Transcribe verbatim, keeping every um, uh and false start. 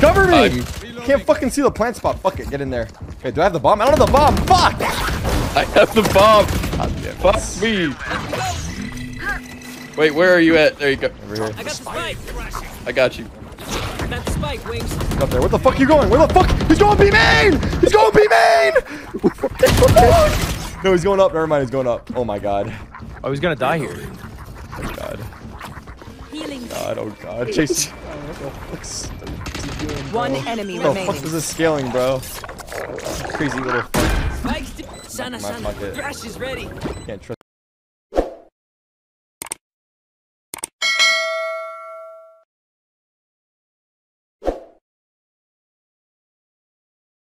Cover me! I'm... Can't fucking see the plant spot. Fuck it, get in there. Okay, do I have the bomb? I don't have the bomb. Fuck! I have the bomb. Fuck me. Wait, where are you at? There you go. Over here. I got the spike. I got you. That spike wings. Up there. Where the fuck are you going? Where the fuck? He's going B main. He's going B main. No, he's going up. Never mind. He's going up. Oh my god. Oh, he's gonna die here. Oh god. Healing. God. Oh god. Chase. One enemy remaining. What the fuck is this scaling, bro? Crazy little. Spikes. Sana, sana. Crash is ready. Can't trust.